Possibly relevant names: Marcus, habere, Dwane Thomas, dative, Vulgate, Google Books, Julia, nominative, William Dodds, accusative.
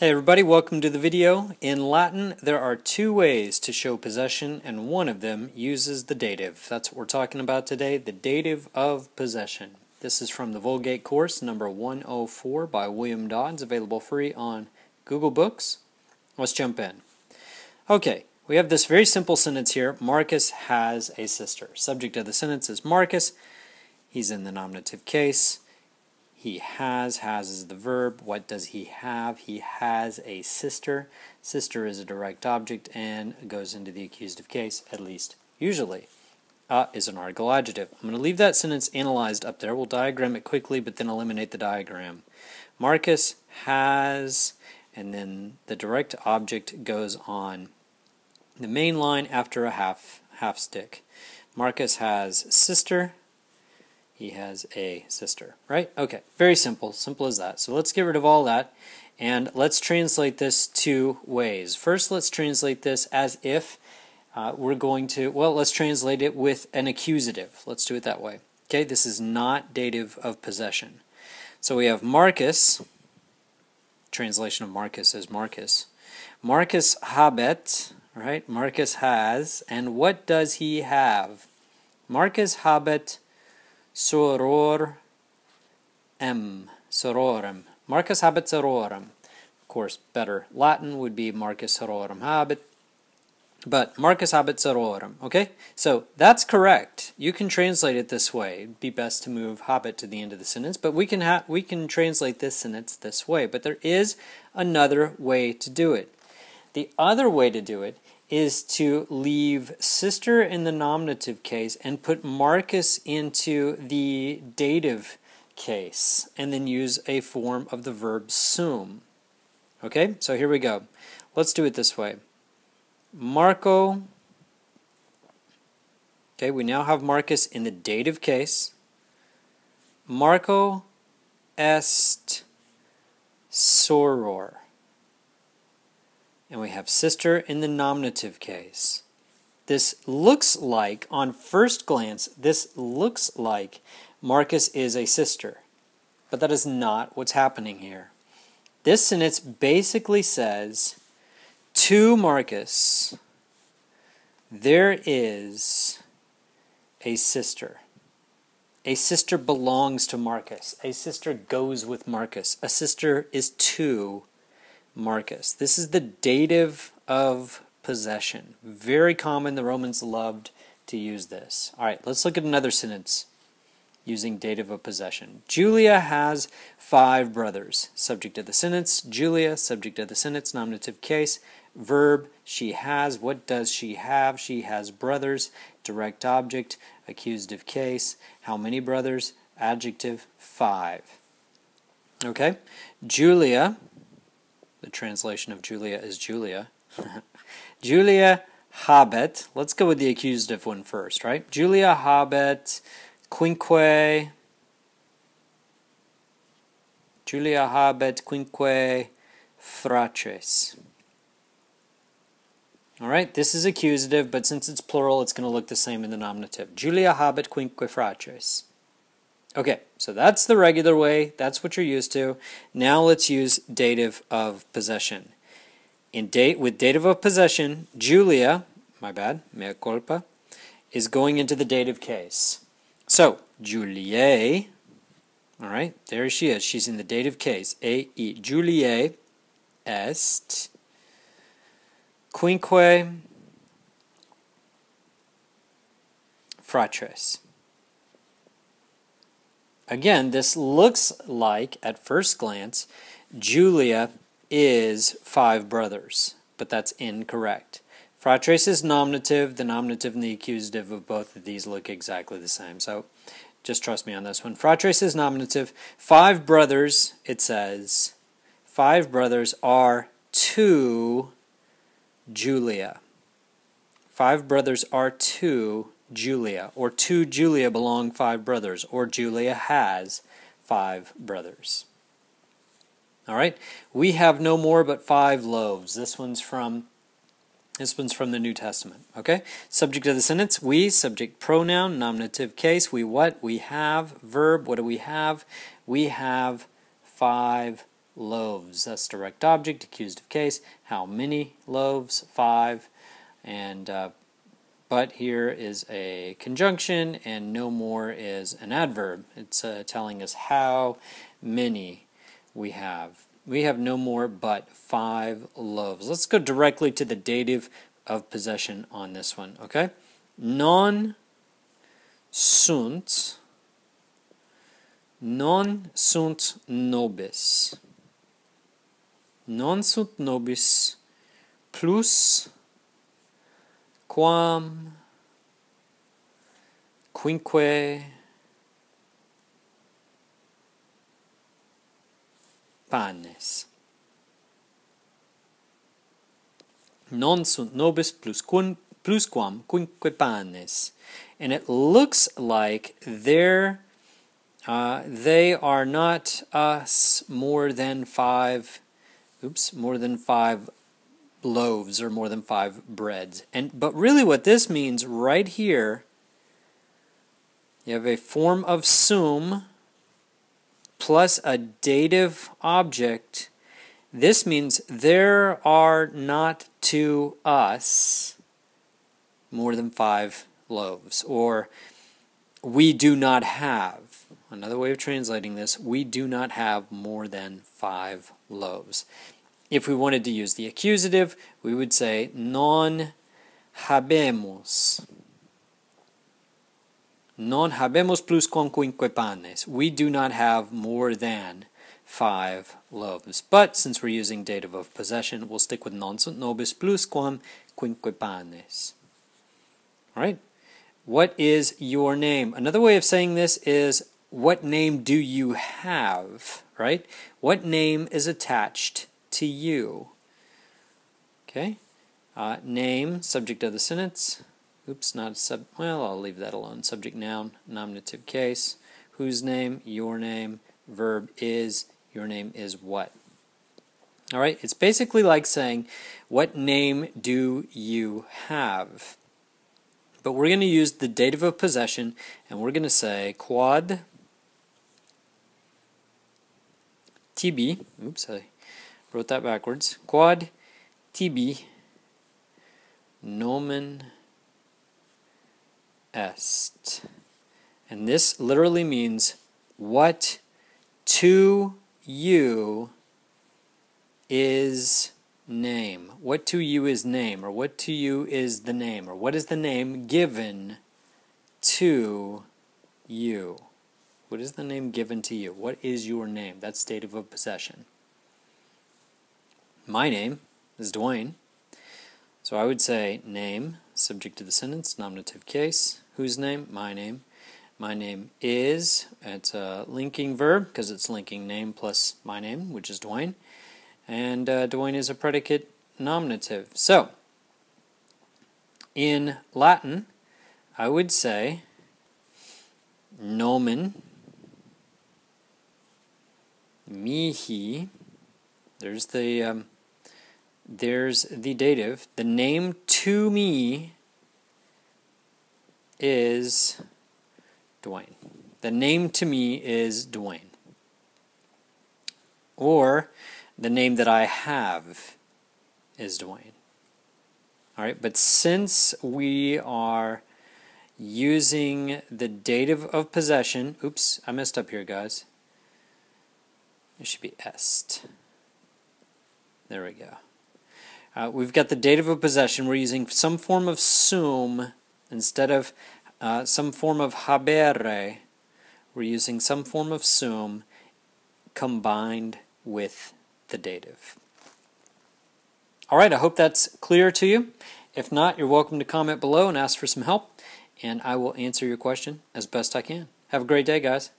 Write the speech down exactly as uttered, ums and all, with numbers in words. Hey everybody, welcome to the video. In Latin, there are two ways to show possession, and one of them uses the dative. That's what we're talking about today, the dative of possession. This is from the Vulgate course, number one oh four by William Dodds, available free on Google Books. Let's jump in. Okay, we have this very simple sentence here. Marcus has a sister. Subject of the sentence is Marcus. He's in the nominative case. He has, has is the verb. What does he have? He has a sister. Sister is a direct object and goes into the accusative case, at least usually. Uh, is an article adjective. I'm going to leave that sentence analyzed up there. We'll diagram it quickly, but then eliminate the diagram. Marcus has, and then the direct object goes on the main line after a half, half stick. Marcus has sister. He has a sister, right? Okay, very simple, simple as that. So let's get rid of all that, and let's translate this two ways. First, let's translate this as if uh, we're going to, well, let's translate it with an accusative. Let's do it that way. Okay, this is not dative of possession. So we have Marcus, translation of Marcus is Marcus. Marcus habet, right? Marcus has, and what does he have? Marcus habet soror em, sororem. Marcus habet sororem. Of course, better Latin would be Marcus sororem habet, but Marcus habet sororem, okay? So that's correct. You can translate it this way. It'd be best to move habet to the end of the sentence, but we can, ha we can translate this sentence this way, but there is another way to do it. The other way to do it is to leave sister in the nominative case and put Marcus into the dative case and then use a form of the verb sum. Okay, so here we go. Let's do it this way. Marco. Okay, we now have Marcus in the dative case. Marco est soror. And we have sister in the nominative case. This looks like, on first glance, this looks like Marcus is a sister. But that is not what's happening here. This sentence basically says, to Marcus, there is a sister. A sister belongs to Marcus. A sister goes with Marcus. A sister is to Marcus. This is the dative of possession. Very common. The Romans loved to use this. All right, let's look at another sentence using dative of possession. Julia has five brothers. Subject of the sentence, Julia, subject of the sentence, nominative case, verb, she has. What does she have? She has brothers. Direct object, accusative case. How many brothers? Adjective, five. Okay, Julia. The translation of Julia is Julia. Julia habet. Let's go with the accusative one first, right? Julia habet quinque. Julia habet quinque fratres. All right, this is accusative, but since it's plural, it's going to look the same in the nominative. Julia habet quinque fratres. Okay, so that's the regular way. That's what you're used to. Now let's use dative of possession. In date with dative of possession, Julia, my bad, mea culpa, is going into the dative case. So Juliae, all right, there she is. She's in the dative case. A e Juliae est quinque fratres. Again, this looks like, at first glance, Julia is five brothers, but that's incorrect. Fratres is nominative. The nominative and the accusative of both of these look exactly the same, so just trust me on this one. Fratres is nominative. Five brothers, it says, five brothers are to Julia. Five brothers are to Julia. Julia, or to Julia belong five brothers, or Julia has five brothers. All right, we have no more but five loaves. This one's from this one's from the New Testament. Okay, subject of the sentence: we, subject pronoun, nominative case. We what? We have verb. What do we have? We have five loaves. That's direct object, accused of case. How many loaves? Five. And uh, but here is a conjunction, and no more is an adverb. It's uh, telling us how many we have. We have no more but five loaves. Let's go directly to the dative of possession on this one, okay? Non sunt, non sunt nobis. Non sunt nobis plus quam, quinque, panes. Non sunt nobis plus quam, plus quam quinque panes. And it looks like they're, uh, they are not us more than five, oops, more than five loaves or more than five breads. And but really what this means right here, you have a form of sum plus a dative object. This means there are not to us more than five loaves, or we do not have, another way of translating this, we do not have more than five loaves. If we wanted to use the accusative, we would say non habemus. Non habemus plus quinque panes. We do not have more than five loaves. But since we're using dative of possession, we'll stick with non sunt nobis plus quam quinque panes. All right. What is your name? Another way of saying this is, what name do you have? Right? What name is attached to you? Okay. Uh, name, subject of the sentence. Oops, not a sub. Well, I'll leave that alone. Subject, noun, nominative, case. Whose name? Your name. Verb is. Your name is what? All right. It's basically like saying, what name do you have? But we're going to use the dative of possession, and we're going to say quod tibi. Oops, I wrote that backwards. Quod tibi nomen est. And this literally means what to you is name. What to you is name, or what to you is the name, or what is the name given to you? What is the name given to you? What is your name? That's dative of possession. My name is Dwayne. So I would say name, subject to the sentence, nominative case. Whose name? My name. My name is, it's a linking verb because it's linking name plus my name, which is Dwayne. And uh, Dwayne is a predicate nominative. So in Latin, I would say nomen mihi. There's the um, There's the dative. The name to me is Dwayne. The name to me is Dwayne. Or the name that I have is Dwayne. All right, but since we are using the dative of possession, oops, I messed up here, guys. It should be est. There we go. Uh, we've got the dative of possession. We're using some form of sum instead of uh, some form of habere. We're using some form of sum combined with the dative. All right, I hope that's clear to you. If not, you're welcome to comment below and ask for some help, and I will answer your question as best I can. Have a great day, guys.